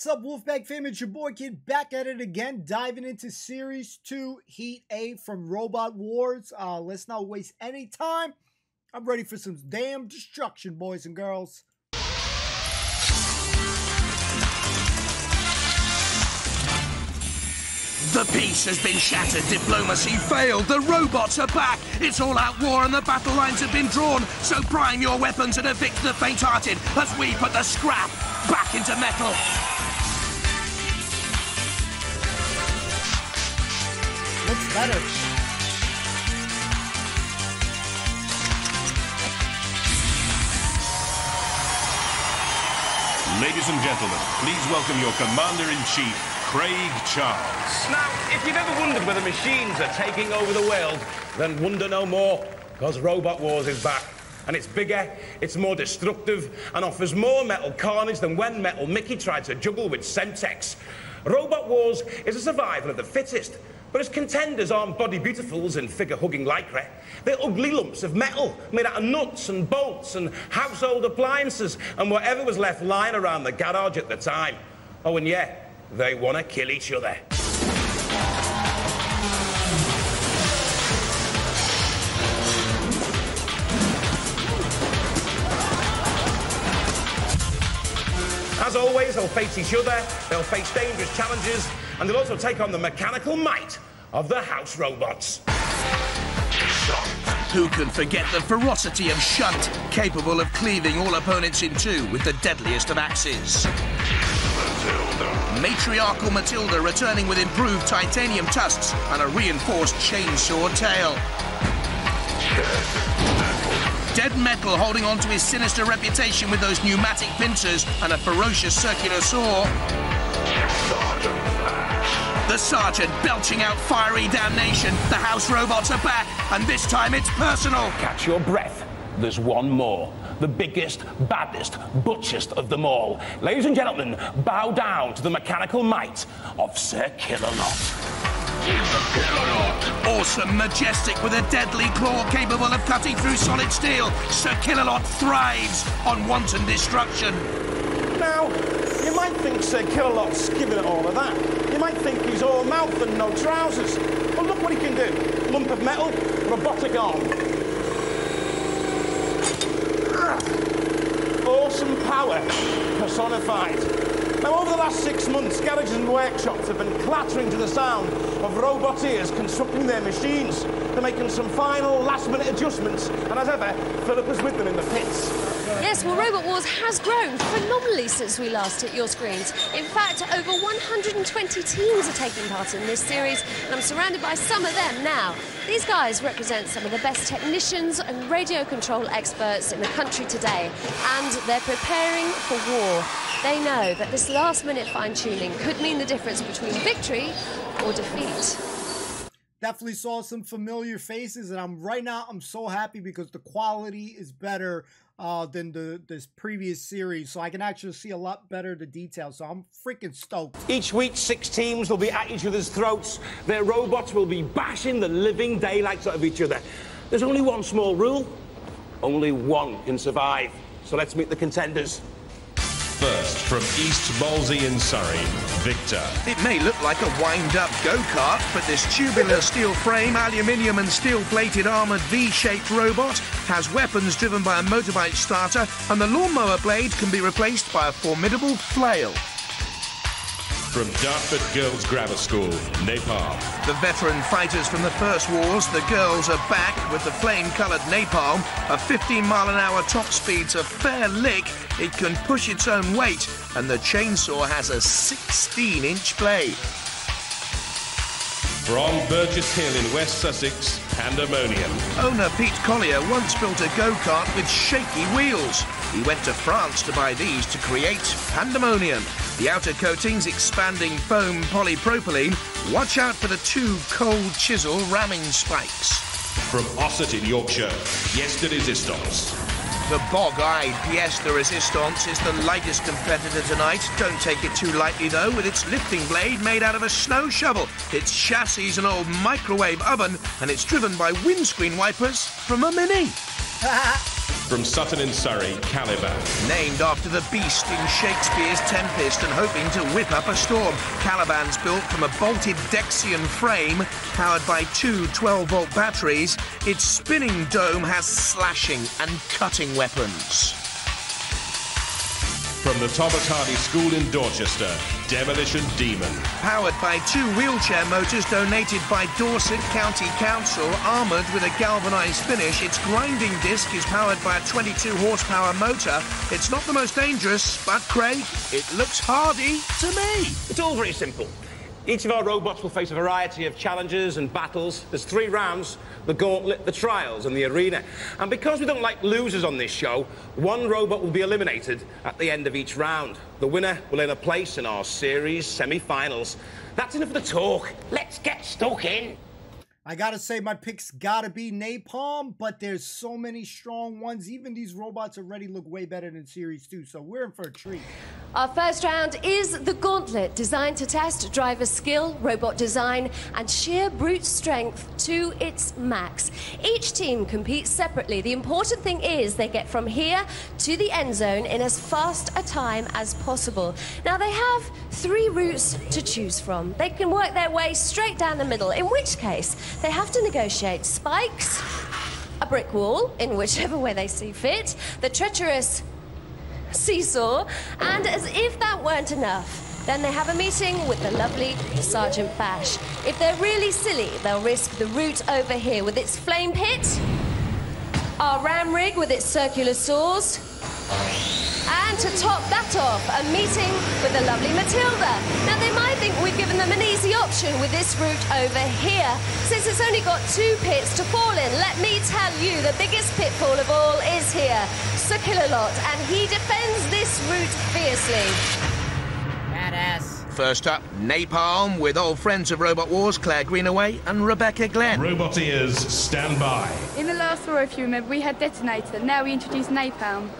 What's up, Wolfpack fam? It's your boy Kid back at it again, diving into Series 2, Heat A from Robot Wars. Let's not waste any time. I'm ready for some damn destruction, boys and girls. The peace has been shattered, diplomacy failed, the robots are back. It's all-out war and the battle lines have been drawn. So prime your weapons and evict the faint-hearted as we put the scrap back into metal. Looks better. Ladies and gentlemen, please welcome your Commander-in-Chief, Craig Charles. Now, if you've ever wondered whether machines are taking over the world, then wonder no more, because Robot Wars is back. And it's bigger, it's more destructive, and offers more metal carnage than when Metal Mickey tried to juggle with Sentex. Robot Wars is a survival of the fittest, but its contenders aren't body beautifuls in figure-hugging lycra. They're ugly lumps of metal made out of nuts and bolts and household appliances and whatever was left lying around the garage at the time. Oh, and yeah, they want to kill each other. As always, they'll face each other, they'll face dangerous challenges, and they'll also take on the mechanical might of the house robots. Who can forget the ferocity of Shunt, capable of cleaving all opponents in two with the deadliest of axes? Matriarchal Matilda returning with improved titanium tusks and a reinforced chainsaw tail. Dead Metal holding on to his sinister reputation with those pneumatic pincers and a ferocious circular saw. The Sergeant belching out fiery damnation. The house robots are back, and this time it's personal. Catch your breath. There's one more. The biggest, baddest, butchest of them all. Ladies and gentlemen, bow down to the mechanical might of Sir Killalot. Awesome, majestic, with a deadly claw capable of cutting through solid steel, Sir Killalot thrives on wanton destruction. Now, you might think Sir Killalot's skimming at all of that. You might think he's all mouth and no trousers. But look what he can do. Lump of metal, robotic arm. Awesome power, personified. Now, over the last 6 months, garages and workshops have been clattering to the sound of roboteers constructing their machines. They're making some final, last-minute adjustments, and as ever, Philip is with them in the pits. Yes, well, Robot Wars has grown phenomenally since we last hit your screens. In fact, over 120 teams are taking part in this series, and I'm surrounded by some of them now. These guys represent some of the best technicians and radio control experts in the country today, and they're preparing for war. They know that this last-minute fine-tuning could mean the difference between victory or defeat. Definitely saw some familiar faces, and right now I'm so happy because the quality is better than this previous series, so I can actually see a lot better the details, so I'm freaking stoked. Each week, 6 teams will be at each other's throats. Their robots will be bashing the living daylights out of each other. There's only one small rule. Only one can survive. So let's meet the contenders. First, from East Molesey in Surrey, Victor. It may look like a wind-up go-kart, but this tubular steel frame, aluminium and steel-plated armoured V-shaped robot has weapons driven by a motorbike starter, and the lawnmower blade can be replaced by a formidable flail. From Dartford Girls' Grammar School, Napalm. The veteran fighters from the First Wars, the girls are back with the flame-coloured Napalm, a 15-mile-an-hour top speed's a fair lick. It can push its own weight, and the chainsaw has a 16-inch blade. From Burgess Hill in West Sussex, Pandemonium. Owner Pete Collier once built a go-kart with shaky wheels. He went to France to buy these to create Pandemonium. The outer coating's expanding foam polypropylene. Watch out for the 2 cold chisel ramming spikes. From Ossett in Yorkshire, Pièce de Résistance. The bog-eyed Pièce de Résistance is the lightest competitor tonight. Don't take it too lightly, though, with its lifting blade made out of a snow shovel. Its chassis an old microwave oven, and it's driven by windscreen wipers from a Mini. From Sutton in Surrey, Caliban. Named after the beast in Shakespeare's Tempest and hoping to whip up a storm, Caliban's built from a bolted Dexian frame, powered by two 12-volt batteries. Its spinning dome has slashing and cutting weapons. From the Thomas Hardy School in Dorchester, Demolition Demon. Powered by two wheelchair motors donated by Dorset County Council, armoured with a galvanised finish, its grinding disc is powered by a 22-horsepower motor. It's not the most dangerous, but, Craig, it looks hardy to me. It's all very simple. Each of our robots will face a variety of challenges and battles. There's three rounds, the gauntlet, the trials, and the arena. And because we don't like losers on this show, one robot will be eliminated at the end of each round. The winner will earn a place in our series semi-finals. That's enough of the talk. Let's get stuck in. I gotta say, my pick's gotta be Napalm, but there's so many strong ones. Even these robots already look way better than Series 2, so we're in for a treat. Our first round is the Gauntlet, designed to test driver skill, robot design, and sheer brute strength to its max. Each team competes separately. The important thing is they get from here to the end zone in as fast a time as possible. Now, they have three routes to choose from. They can work their way straight down the middle, in which case they have to negotiate spikes, a brick wall, in whichever way they see fit, the treacherous seesaw, and as if that weren't enough, then they have a meeting with the lovely Sergeant Flash. If they're really silly, they'll risk the route over here with its flame pit, our ram rig with its circular saws, and to top that off, a meeting with the lovely Matilda. Now, they might think we've given them an easy option with this route over here. Since it's only got two pits to fall in, let me tell you, the biggest pitfall of all is here, Sir Killalot, and he defends this route fiercely. Badass. First up, Napalm, with old friends of Robot Wars, Claire Greenaway and Rebecca Glenn. Robot ears, stand by. In the last war, if you remember, we had detonator. Now we introduce Napalm.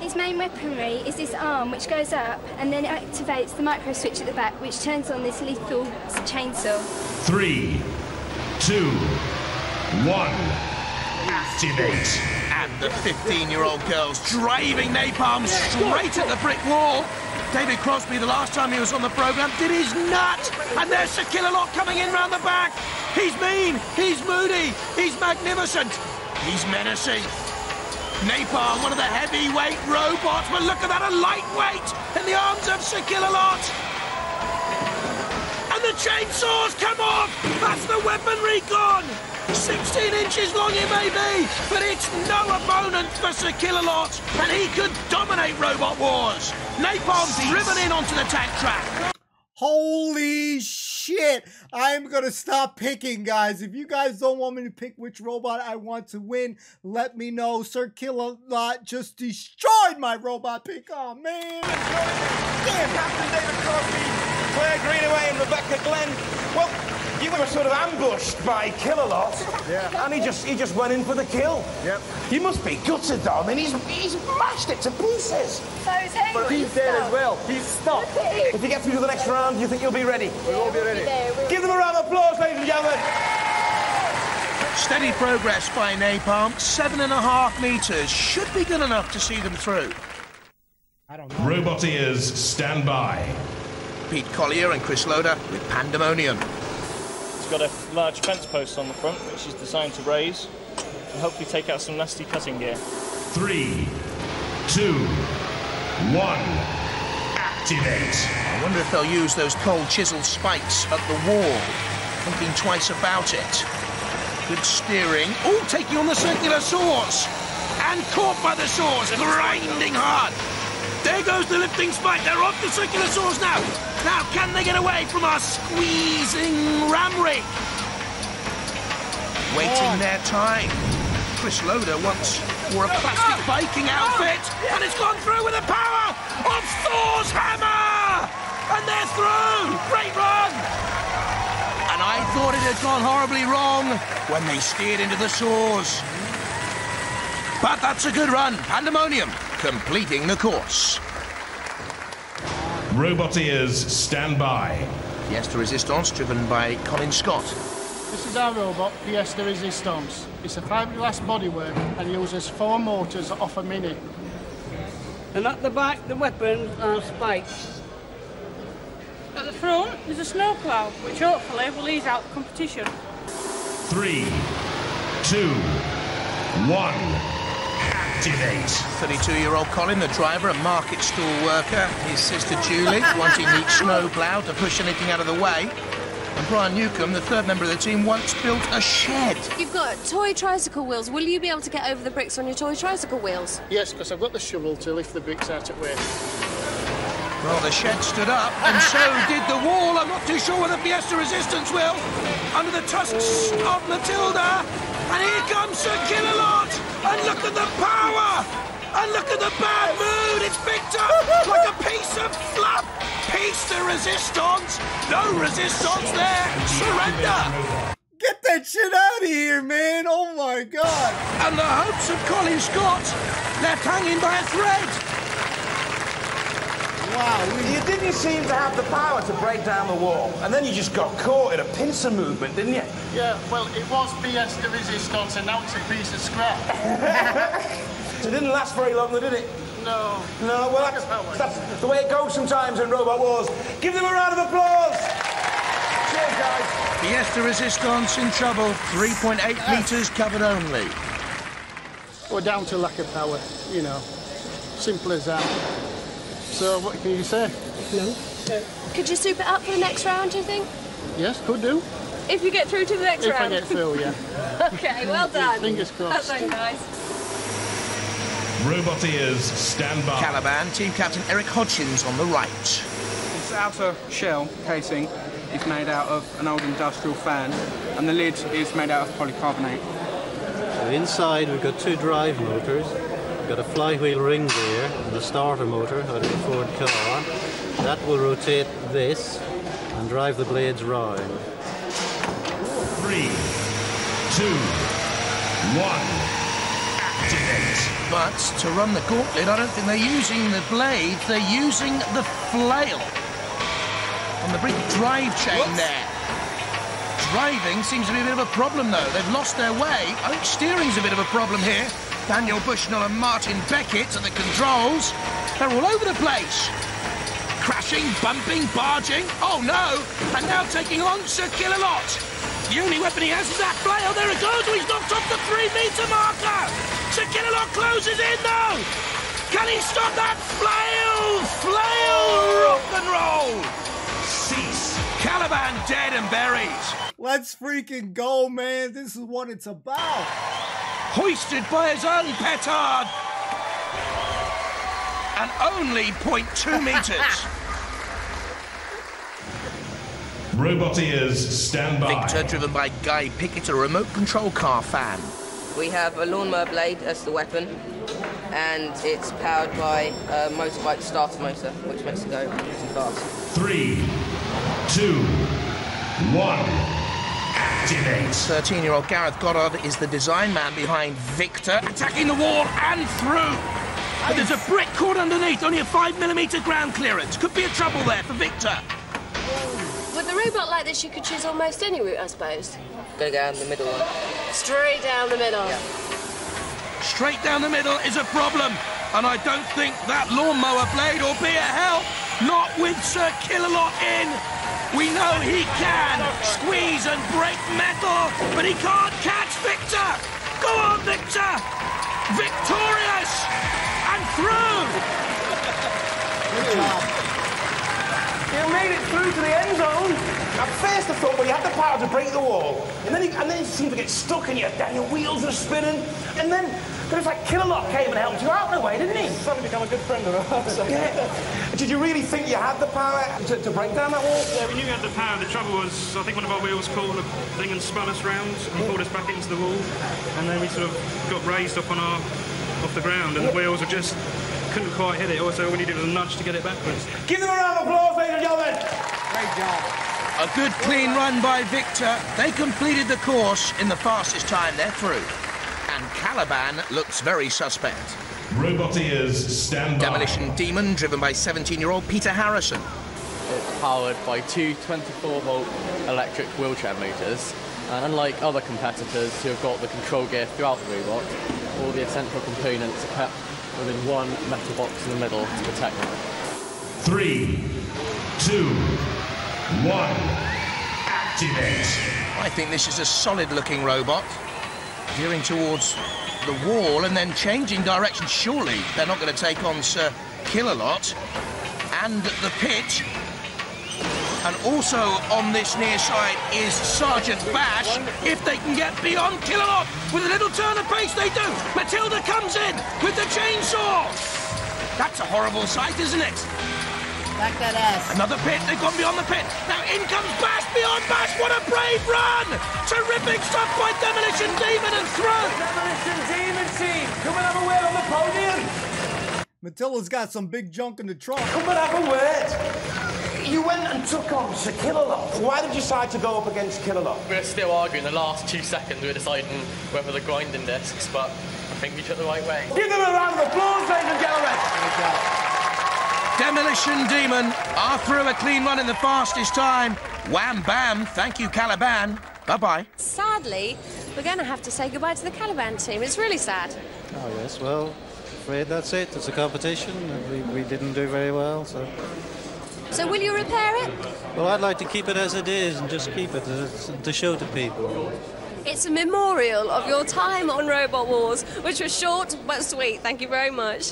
His main weaponry is this arm, which goes up and then activates the micro switch at the back, which turns on this lethal chainsaw. 3, 2, 1, activate. And the 15-year-old girl's driving Napalm straight at the brick wall. David Crosby, the last time he was on the programme, did his nut. And there's Sir Killalot coming in round the back. He's mean, he's moody, he's magnificent, he's menacing. Napalm, one of the heavyweight robots, but look at that, a lightweight in the arms of Sir Killalot. And the chainsaws come off! That's the weaponry gone! 16 inches long it may be, but it's no opponent for Sir Killalot, and he could dominate Robot Wars. Napalm driven in onto the tank track. Holy shit! I'm gonna stop picking, guys. If you guys don't want me to pick which robot I want to win, let me know. Sir Killalot just destroyed my robot pick. Oh man! Damn. Captain David Crosby, Claire Greenaway, and Rebecca Glenn. Well, you were sort of ambushed by Killalot, yeah, and he just went in for the kill. Yep. You must be gutted, though. I mean, he's mashed it to pieces. So is he. But he's dead as well. He's stopped. If he gets me to the next round, do you think you'll be ready? Yeah, we will be ready. Give them a round of applause, ladies and gentlemen. Steady progress by Napalm. 7.5 meters should be good enough to see them through. I don't know. Robot ears, stand by. Pete Collier and Chris Loder with Pandemonium. It's got a large fence post on the front, which is designed to raise and hopefully take out some nasty cutting gear. 3, 2, 1, activate. I wonder if they'll use those cold chisel spikes at the wall. Thinking twice about it. Good steering. Oh, taking on the circular saws. And caught by the saws, grinding hard. There goes the lifting spike. They're off the circular saws now. Now, can they get away from our squeezing ram rig? Waiting their time. Chris Loder once wore a plastic biking outfit, and it's gone through with the power of Thor's hammer! And they're through! Great run! And I thought it had gone horribly wrong when they steered into the saws. But that's a good run. Pandemonium completing the course. Robot ears, stand by. Pièce de Résistance, driven by Colin Scott. This is our robot, Pièce de Résistance. It's a fiberglass bodywork and uses four motors off a Mini. And at the back, the weapons are spikes. At the front, there's a snowplow, which hopefully will ease out the competition. 3, 2, 1, activate. 32-year-old Colin, the driver, a market stall worker, his sister Julie, wanting each snowplow to push anything out of the way. And Brian Newcombe, the third member of the team, once built a shed. You've got toy tricycle wheels. Will you be able to get over the bricks on your toy tricycle wheels? Yes, because I've got the shovel to lift the bricks out of the way. Well, the shed stood up, and so did the wall. I'm not too sure whether Pièce de Resistance will. Under the tusks of Matilda. And here comes Sir Killalot. And look at the power. And look at the bad mood. It's Victor like a piece of fluff. Piece de Resistance. No resistance there. Surrender. Get that shit out of here, man. Oh, my God. And the hopes of Colin Scott left hanging by a thread. Wow. You didn't seem to have the power to break down the wall. And then you just got caught in a pincer movement, didn't you? Yeah, well, it was Pièce de Resistance, and now it's a piece of scrap. So it didn't last very long, did it? No. No, well, that's the way it goes sometimes in Robot Wars. Give them a round of applause. Cheers, guys. Pièce de Resistance in trouble. 3.8 metres covered only. We're down to lack of power, you know. Simple as that. So what can you say? No. Could you soup it up for the next round, do you think? Yes, could do. If you get through to the next round? If I get through, yeah. OK, well done. Fingers crossed. That's so nice. Robot ears, stand by. Caliban, team captain Eric Hodgkins on the right. Its outer shell casing is made out of an old industrial fan, and the lid is made out of polycarbonate. So inside we've got two drive motors, we've got a flywheel ring gear and a starter motor out of a Ford car. That will rotate this and drive the blades round. 3, 2, 1. But to run the gauntlet, I don't think they're using the blade, they're using the flail. On the big drive chain there. Driving seems to be a bit of a problem, though. They've lost their way. I think steering's a bit of a problem here. Daniel Bushnell and Martin Beckett at the controls. They're all over the place. Crashing, bumping, barging. Oh, no. And now taking on Sir Killalot. The only weapon he has is that flail. There it goes. He's knocked off the 3-metre marker. Sir Killalot closes in, though. Can he stop that flail? Flail rock and roll. Cease. Caliban dead and buried. Let's freaking go, man. This is what it's about. Hoisted by his own petard. And only 0.2 metres. Robot ears, stand by. Victor, driven by Guy Pickett, a remote control car fan. We have a lawnmower blade as the weapon, and it's powered by a motorbike starter motor, which makes it go pretty fast. 3, 2, 1, activate. 13-year-old Gareth Goddard is the design man behind Victor, attacking the wall and through. But there's a brick caught underneath, only a 5mm ground clearance. Could be a trouble there for Victor. With a robot like this, you could choose almost any route, I suppose. Go down the middle one. Straight down the middle. Yeah. Straight down the middle is a problem, and I don't think that lawnmower blade will be a help. Not with Sir Killalot in. We know he can squeeze and break metal, but he can't catch Victor. Go on, Victor. Victorious and through. Good job. You made it through to the end zone. At first I thought, well, you had the power to break the wall. And then you seemed to get stuck and your wheels were spinning. And then it was like Killalot came and helped you out in a way, didn't he? Suddenly become a good friend of ours. Yeah. Did you really think you had the power to break down that wall? Yeah, we knew we had the power. The trouble was, I think one of our wheels caught on a thing and spun us round and pulled us back into the wall. And then we sort of got raised up on off the ground, and the wheels were just... couldn't quite hit it. Also, when you did a nudge to get it backwards. Give them a round of applause, ladies and gentlemen. Great job. A good clean run by Victor. They completed the course in the fastest time. They're through. And Caliban looks very suspect. Robot ears, stand by. Demolition Demon, driven by 17-year-old Peter Harrison. powered by two 24-volt electric wheelchair motors. And unlike other competitors who have got the control gear throughout the robot, all the essential components are kept within one metal box in the middle to protect them. 3, 2, 1, activate! I think this is a solid-looking robot, gearing towards the wall and then changing direction. Surely they're not going to take on Sir Killalot. And the pitch. And also on this near side is Sergeant Flash. If they can get beyond Killalot with a little turn of pace, they do. Matilda comes in with the chainsaw. That's a horrible sight, isn't it? Back that ass. Another pit. They've gone beyond the pit. Now in comes Bash beyond Bash. What a brave run! Terrific stuff by Demolition Demon and through. Demolition Demon team, come and have a word on the podium. Matilda's got some big junk in the trunk. Come and have a word. You went and took on Sir Killalot. Why did you decide to go up against Killalot? We were still arguing. The last 2 seconds, we were deciding whether the grinding discs, but I think we took the right way. Give them a round of applause, ladies and gentlemen. Demolition Demon are through a clean run in the fastest time. Wham bam, thank you Caliban. Bye-bye. Sadly, we're going to have to say goodbye to the Caliban team. It's really sad. Oh, yes, well, I'm afraid that's it. It's a competition. We didn't do very well, so... So will you repair it? Well, I'd like to keep it as it is and just keep it to show to people. It's a memorial of your time on Robot Wars, which was short but sweet. Thank you very much.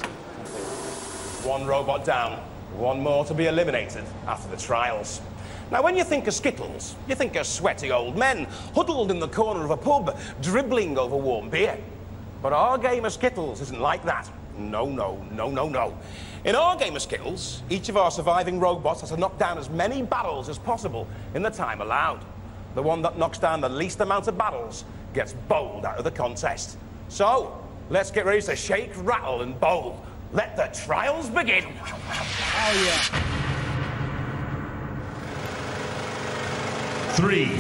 One robot down, one more to be eliminated after the trials. Now, when you think of Skittles, you think of sweaty old men huddled in the corner of a pub, dribbling over warm beer. But our game of Skittles isn't like that. No, no, no, no, no. In our game of Skittles, each of our surviving robots has to knock down as many barrels as possible in the time allowed. The one that knocks down the least amount of barrels gets bowled out of the contest. So, let's get ready to shake, rattle and bowl. Let the trials begin. Oh, yeah. 3, 2, 1,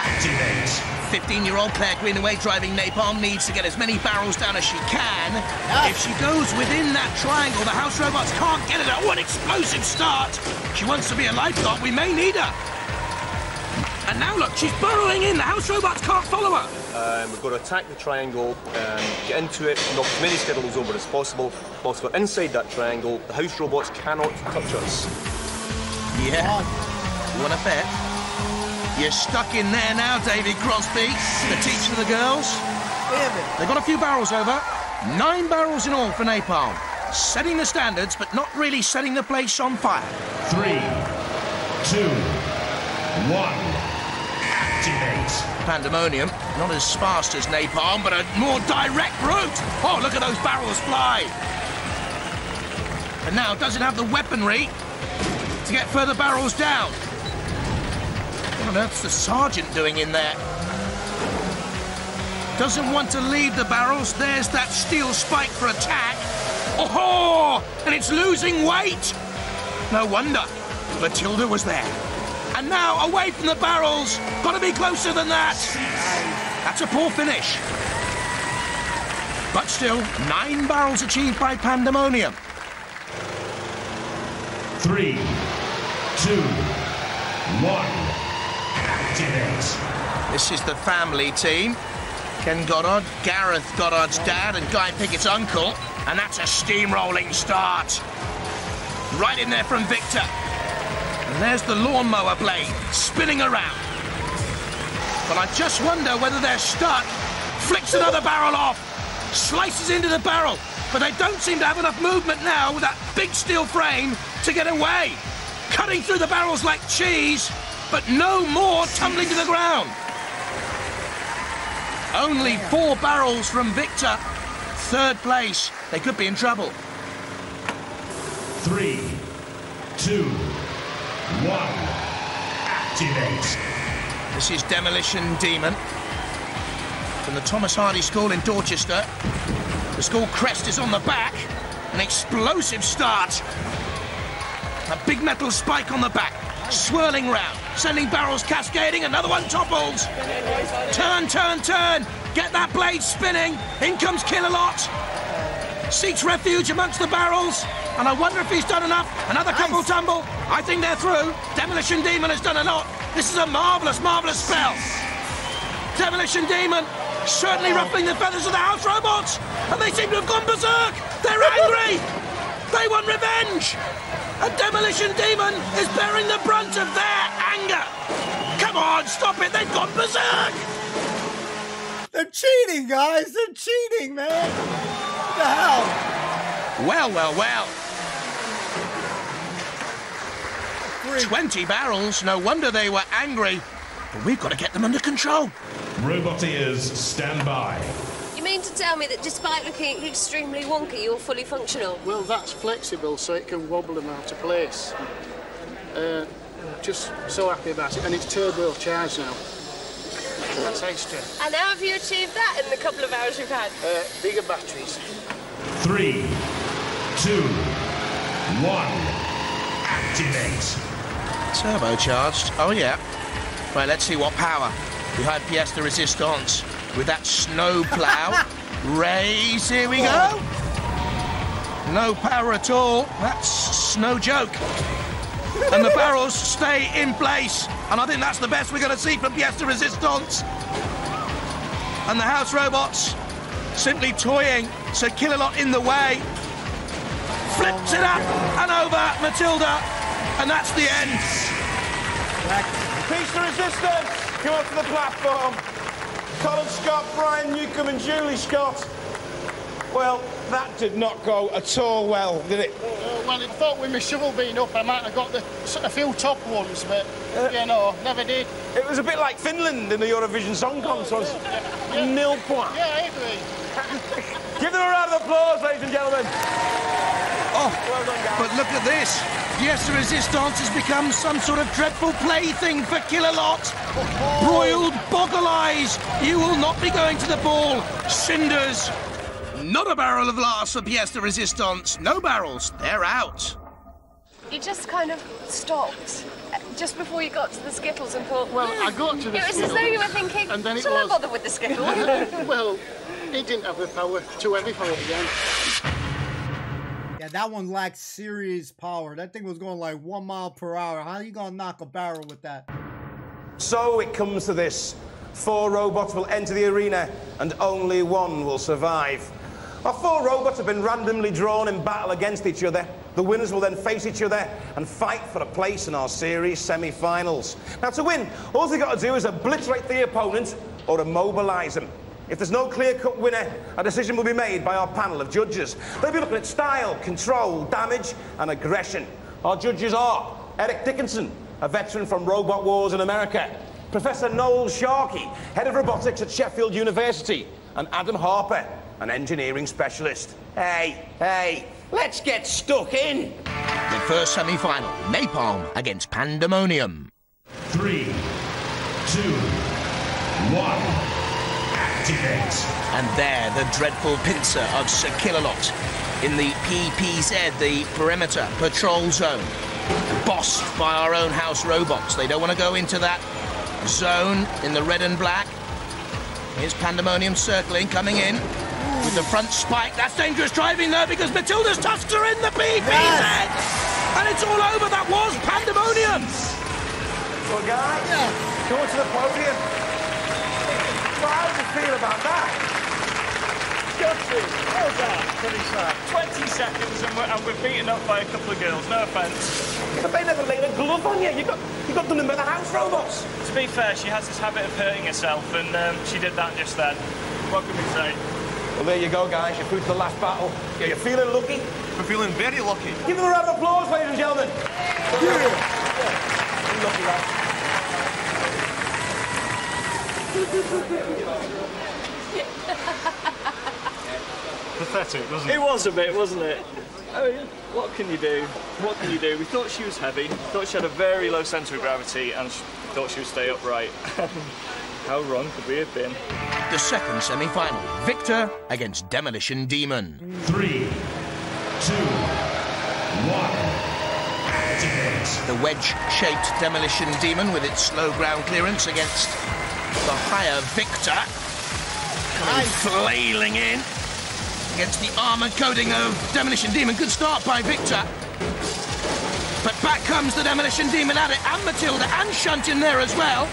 activate. 15-year-old Claire Greenaway driving Napalm needs to get as many barrels down as she can. If she goes within that triangle, the house robots can't get it. Oh, an explosive start. She wants to be a lifeguard. We may need her. And now, look, she's burrowing in. The house robots can't follow her. We've got to attack the triangle, get into it, knock as many Skittles over as possible. Whilst we're inside that triangle, the house robots cannot touch us. Yeah. You want a bet? You're stuck in there now, David Crosby, the teacher of the girls. They've got a few barrels over. 9 barrels in all for Napalm. Setting the standards, but not really setting the place on fire. 3, 2, 1, activate. Pandemonium, not as fast as Napalm, but a more direct route. Oh, look at those barrels fly. And now doesn't have the weaponry to get further barrels down. What on earth's the sergeant doing in there? Doesn't want to leave the barrels. There's that steel spike for attack. Oh-ho! And it's losing weight! No wonder. Matilda was there. And now, away from the barrels. Got to be closer than that. That's a poor finish. But still, 9 barrels achieved by Pandemonium. 3, 2, 1. This is the family team. Ken Goddard, Gareth Goddard's dad and Guy Pickett's uncle. And that's a steamrolling start. Right in there from Victor. And there's the lawnmower blade spinning around. But I just wonder whether they're stuck. Flicks another barrel off. Slices into the barrel. But they don't seem to have enough movement now with that big steel frame to get away. Cutting through the barrels like cheese. But no more tumbling to the ground. Only 4 barrels from Victor. 3rd place. They could be in trouble. 3, 2, 1, activate. This is Demolition Demon from the Thomas Hardy School in Dorchester. The school crest is on the back. An explosive start. A big metal spike on the back. Swirling round, sending barrels cascading, another one topples. Turn, turn, turn, get that blade spinning. In comes Killalot. Seeks refuge amongst the barrels. and I wonder if he's done enough. Another couple tumble. I think they're through. Demolition Demon has done a lot. This is a marvellous, marvellous spell. Demolition Demon certainly ruffling the feathers of the house robots, and they seem to have gone berserk. They're angry. They want revenge. And Demolition Demon is bearing the brunt of their anger. Come on, stop it. They've gone berserk. They're cheating, guys. They're cheating, man. What the hell? Well, well, well. 20 barrels. No wonder they were angry. But we've got to get them under control. Roboteers, stand by. You mean to tell me that despite looking extremely wonky, you're fully functional? Well, that's flexible, so it can wobble them out of place. Just so happy about it. And it's turbocharged now. That's extra. And how have you achieved that in the couple of hours we've had? Bigger batteries. 3, 2, 1, activate. Turbocharged? Oh, yeah. Right, let's see what power. We had Pièce de Résistance with that snow plough. Raise, here we go. No power at all. That's no joke. And the barrels stay in place. And I think that's the best we're going to see from Pièce de Résistance. And the house robots simply toying. Sir Killalot in the way. Flips it up and over Matilda. And that's the end. Pièce de Résistance, come up to the platform. Colin Scott, Brian Newcombe and Julie Scott. Well, that did not go at all well, did it? Well, I thought with my shovel being up, I might have got a few top ones, but, you know, never did. It was a bit like Finland in the Eurovision Song Contest. Nil point. Yeah, Italy. Give them a round of applause, ladies and gentlemen. Oh, well done, guys. But look at this. Yes, the Resistance has become some sort of dreadful plaything for Killalot. Broiled boggle eyes. You will not be going to the ball. Cinders. Not a barrel of laughs for Pièce de Résistance. No barrels. They're out. You just kind of stopped just before you got to the Skittles and thought, well, I got to the Skittles. It was as though you were thinking, and then shall I bother with the Skittles? Well, he didn't have the power to ever follow again. Yeah, that one lacked serious power. That thing was going like 1 mile per hour. How are you going to knock a barrel with that? So it comes to this. 4 robots will enter the arena and only one will survive. Our 4 robots have been randomly drawn in battle against each other. The winners will then face each other and fight for a place in our series semi-finals. Now, to win, all they've got to do is obliterate the opponent or immobilise them. If there's no clear-cut winner, a decision will be made by our panel of judges. They'll be looking at style, control, damage and aggression. Our judges are Eric Dickinson, a veteran from Robot Wars in America, Professor Noel Sharkey, head of robotics at Sheffield University, and Adam Harper, an engineering specialist. Hey, let's get stuck in. The first semi-final, Napalm against Pandemonium. 3, 2, 1, activate. And there, the dreadful pincer of Sir Killalot in the PPZ, the Perimeter Patrol Zone. Bossed by our own house robots. They don't want to go into that zone in the red and black. Here's Pandemonium circling, coming in with the front spike. That's dangerous driving there because Matilda's tusks are in the PPZ. Yes. And it's all over. That was Pandemonium. Well, guys, go to the podium. Well, how do you feel about that? Gutsy. Well done. Pretty sad. 20 seconds and we're beaten up by a couple of girls. No offence. But they never laid a glove on you. You got done in by the house robots. To be fair, she has this habit of hurting herself, and she did that just then. What can we say? Well, there you go, guys. You're through to the last battle. Yeah, you're feeling lucky. We're feeling very lucky. Give them a round of applause, ladies and gentlemen. Yeah. You're lucky, Pathetic, wasn't it? It was a bit, wasn't it? I mean, what can you do? What can you do? We thought she was heavy, thought she had a very low centre of gravity, and thought she would stay upright. How wrong could we have been? The second semi-final, Victor against Demolition Demon. 3, 2, 1, activate. The wedge-shaped Demolition Demon with its slow ground clearance against the higher Victor. Nice. Flailing in. against the armour coating of Demolition Demon. Good start by Victor. But back comes the Demolition Demon at it, and Matilda and Shunt in there as well.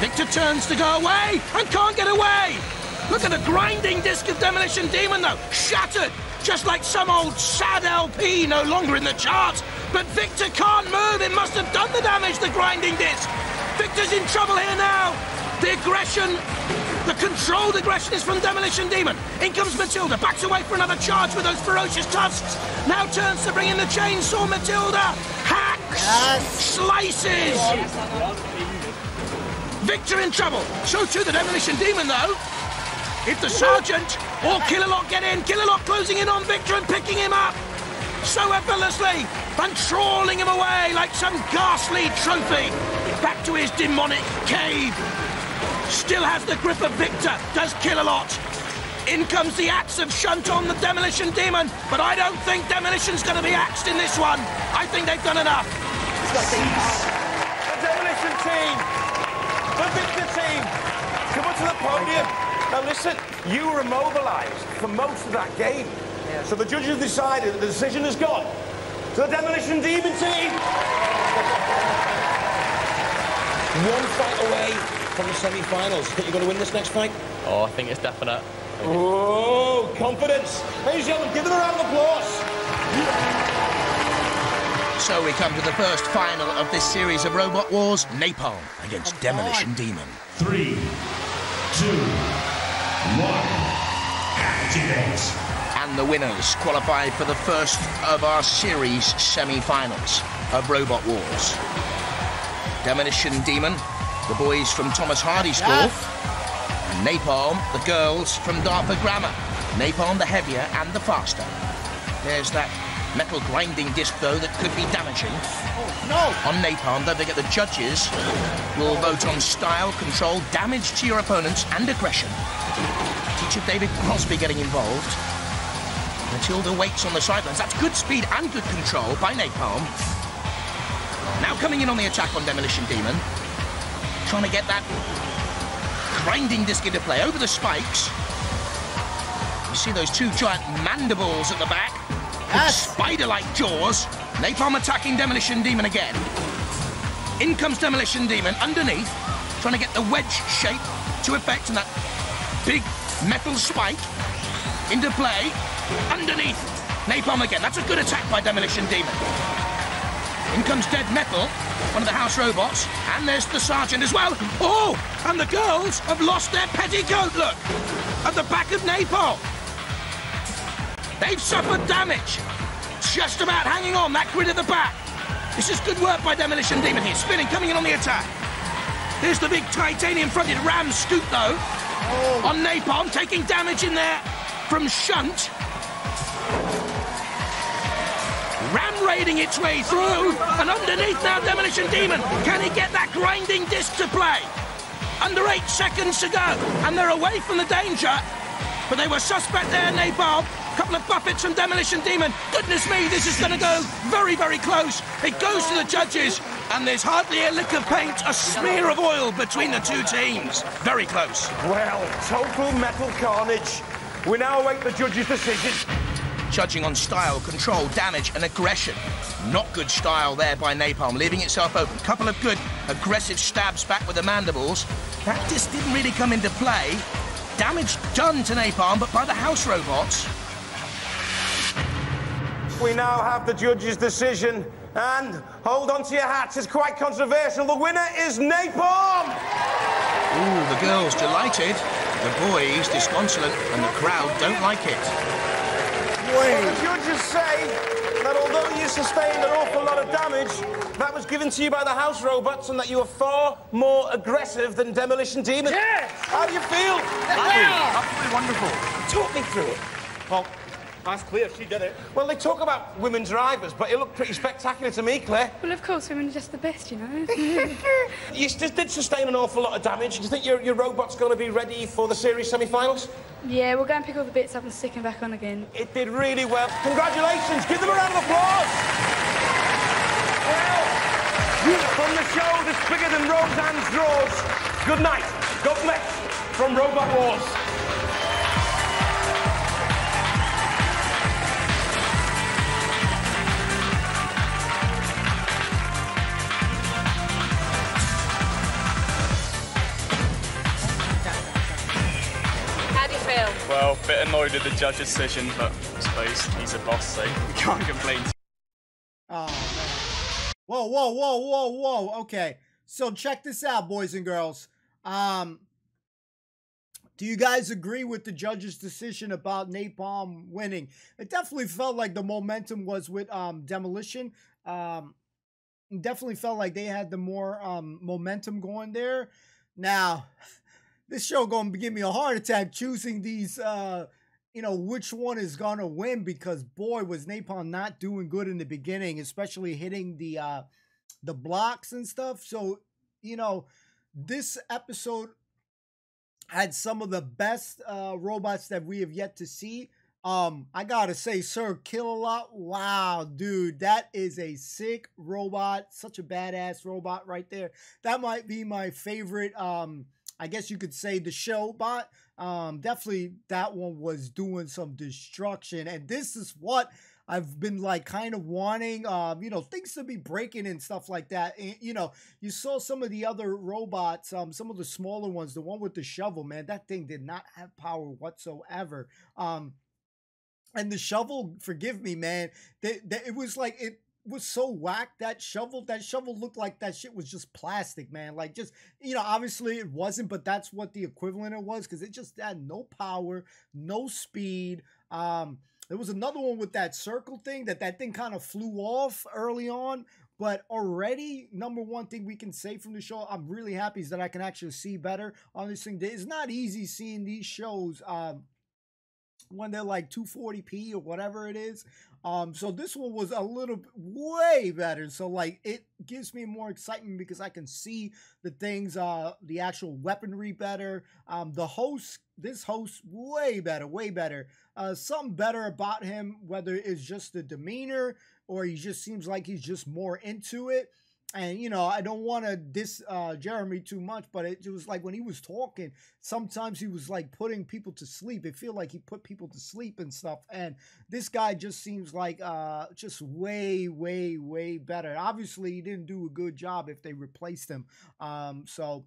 Victor turns to go away and can't get away. Look at the grinding disc of Demolition Demon, though. Shattered, just like some old sad LP no longer in the charts. But Victor can't move. It must have done the damage, the grinding disc. Victor's in trouble here now. The aggression, the controlled aggression is from Demolition Demon. In comes Matilda, backs away for another charge with those ferocious tusks. Now turns to bring in the chainsaw, Matilda. Hacks, slices. Victor in trouble. So too the Demolition Demon, though. If the Sergeant or Killalot get in, Killalot closing in on Victor and picking him up so effortlessly and trawling him away like some ghastly trophy back to his demonic cave. Still has the grip of Victor, does Killalot. In comes the axe of Shunt on the Demolition Demon, but I don't think Demolition's going to be axed in this one. I think they've done enough. The Demolition team, the Victor team, come on to the podium. Now listen, you were immobilised for most of that game. Yeah. So the judges decided that the decision has gone to the Demolition Demon team. One fight away from the semi-finals. Think you're going to win this next fight? Oh, I think it's definite. Oh, confidence. Ladies and gentlemen, give them a round of applause. So we come to the first final of this series of Robot Wars, Napalm against Demolition Demon. 3, 2, 1, activate. And the winners qualify for the first of our series semi-finals of Robot Wars. Demolition Demon, the boys from Thomas Hardy School. And Napalm, the girls from Dartford Grammar. Napalm the heavier and the faster. There's that metal grinding disc, though, that could be damaging. Oh, no! On Napalm, don't forget the judges will vote on style, control, damage to your opponents, and aggression. Teacher David Crosby getting involved. Matilda waits on the sidelines. That's good speed and good control by Napalm. Now coming in on the attack on Demolition Demon. Trying to get that grinding disc into play over the spikes. You see those two giant mandibles at the back. Spider-like jaws. Napalm attacking Demolition Demon again. In comes Demolition Demon underneath, trying to get the wedge shape to effect and that big metal spike into play. Underneath. Napalm again. That's a good attack by Demolition Demon. In comes Dead Metal, one of the house robots, and there's the Sergeant as well. Oh, and the girls have lost their petticoat, look, at the back of Napalm. They've suffered damage. Just about hanging on, that grid at the back. This is good work by Demolition Demon here. Spinning, coming in on the attack. Here's the big titanium-fronted ram scoop, though. Oh. On Napalm, taking damage in there from Shunt. Ram raiding its way through, and underneath now Demolition Demon. Can he get that grinding disc to play? Under 8 seconds to go, and they're away from the danger. But they were suspect there, Napalm. Couple of buffets from Demolition Demon. Goodness me, this is going to go very, very close. It goes to the judges, and there's hardly a lick of paint, a smear of oil between the two teams. Very close. Well, total metal carnage. We now await the judges' decision. Judging on style, control, damage, and aggression. Not good style there by Napalm, leaving itself open. Couple of good aggressive stabs back with the mandibles. That just didn't really come into play. Damage done to Napalm, but by the house robots. We now have the judge's decision, and hold on to your hats, it's quite controversial. The winner is Napalm! Ooh, the girls delighted, the boys disconsolate, and the crowd don't like it. Well, the judges say that although you sustained an awful lot of damage, that was given to you by the house robots, and that you were far more aggressive than Demolition Demon. Yes! How do you feel? Yeah. Absolutely wonderful. Talk me through it. Well, that's Claire, she did it. Well, they talk about women drivers, but it looked pretty spectacular to me, Claire. Well, of course, women are just the best, you know. You just did sustain an awful lot of damage. Do you think your robot's going to be ready for the series semi-finals? Yeah, we'll go and pick all the bits up and stick them back on again. It did really well. Congratulations. Give them a round of applause. Well, from the show that's bigger than Roseanne's drawers, good night. God bless from Robot Wars. well. Bit annoyed at the judge's decision, but I suppose he's a boss, so we can't complain. Oh, man. Whoa, whoa, whoa, whoa, whoa. Okay, so check this out, boys and girls. Do you guys agree with the judge's decision about Napalm winning? It definitely felt like the momentum was with Demolition. Definitely felt like they had the more momentum going there. Now, this show gonna give me a heart attack choosing these, you know, which one is gonna win, because boy, was Napalm not doing good in the beginning, especially hitting the blocks and stuff. So, you know, this episode had some of the best robots that we have yet to see. I gotta say, Sir Killalot, wow, dude, that is a sick robot, such a badass robot right there. That might be my favorite, I guess you could say, the show bot. Definitely that one was doing some destruction, and this is what I've been like kind of wanting, you know, things to be breaking and stuff like that. And, you know, you saw some of the other robots, some of the smaller ones, the one with the shovel, man, that thing did not have power whatsoever. And the shovel, forgive me, man, it was like, it was so whack, that shovel looked like that shit was just plastic, man. Like, just, you know, obviously it wasn't, but that's what the equivalent it was, because it just had no power, no speed. There was another one with that circle thing, that thing kind of flew off early on. But already, number one thing we can say from the show, I'm really happy, is that I can actually see better on this thing. It's not easy seeing these shows when they're like 240p or whatever it is. So this one was a little way better. So like, it gives me more excitement because I can see the things, the actual weaponry better. The host, this host, way better. Something better about him, whether it's just the demeanor or he just seems like he's just more into it. And, you know, I don't want to diss Jeremy too much, but it was like when he was talking, sometimes he was like putting people to sleep. It feel like he put people to sleep and stuff. And this guy just seems like just way better. Obviously, he didn't do a good job if they replaced him. So,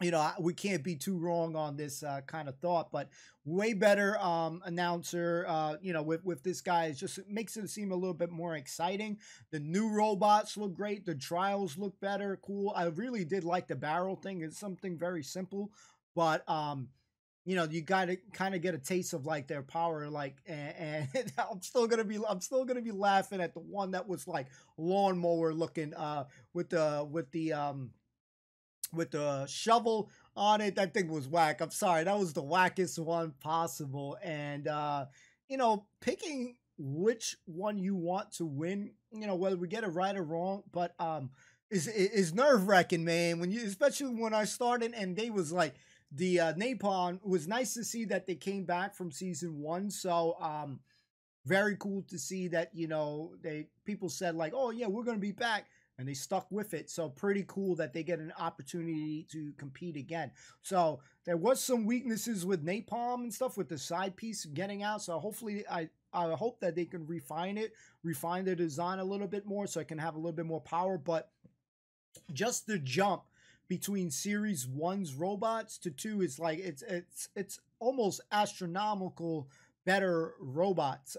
you know, we can't be too wrong on this kind of thought, but way better announcer, you know, with this guy. It just makes it seem a little bit more exciting. The new robots look great. The trials look better. Cool. I really did like the barrel thing. It's something very simple, but, you know, you got to kind of get a taste of like their power, like, and I'm still going to be laughing at the one that was like lawnmower looking with the shovel on it. That thing was whack. I'm sorry. That was the wackest one possible. And, you know, picking which one you want to win, you know, whether we get it right or wrong, but, is nerve wracking, man. When you, especially when I started and they was like the, Napalm, it was nice to see that they came back from season 1. So, very cool to see that, you know, people said like, oh yeah, we're going to be back. And they stuck with it. So pretty cool that they get an opportunity to compete again. So there was some weaknesses with Napalm and stuff with the side piece getting out. So hopefully I hope that they can refine their design a little bit more so it can have a little bit more power. But just the jump between series 1's robots to 2 is like it's almost astronomical better robots.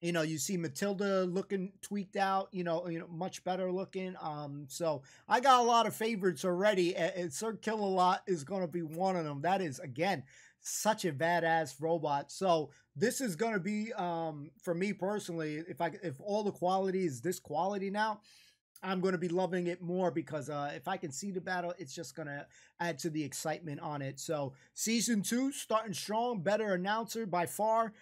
You know, you see Matilda looking tweaked out, you know, much better looking. So I got a lot of favorites already, and Sir Killalot is going to be one of them. That is, again, such a badass robot. So this is going to be, for me personally, if all the quality is this quality now, I'm going to be loving it more because if I can see the battle, it's just going to add to the excitement on it. So season 2 starting strong, better announcer by far.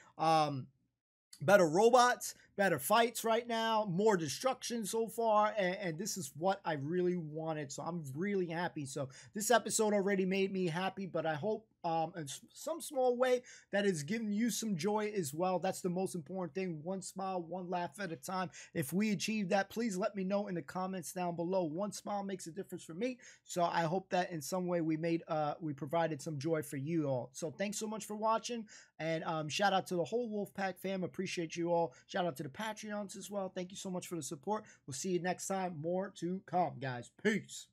Better robots, better fights right now, more destruction so far, and this is what I really wanted, so I'm really happy. So this episode already made me happy, but I hope in some small way that it's giving you some joy as well. That's the most important thing. One smile, one laugh at a time. If we achieve that, please let me know in the comments down below. One smile makes a difference for me, so I hope that in some way we provided some joy for you all. So thanks so much for watching, and shout out to the whole Wolfpack fam. Appreciate you all. Shout out to the Patreons as well. Thank you so much for the support. We'll see you next time. More to come, guys. Peace.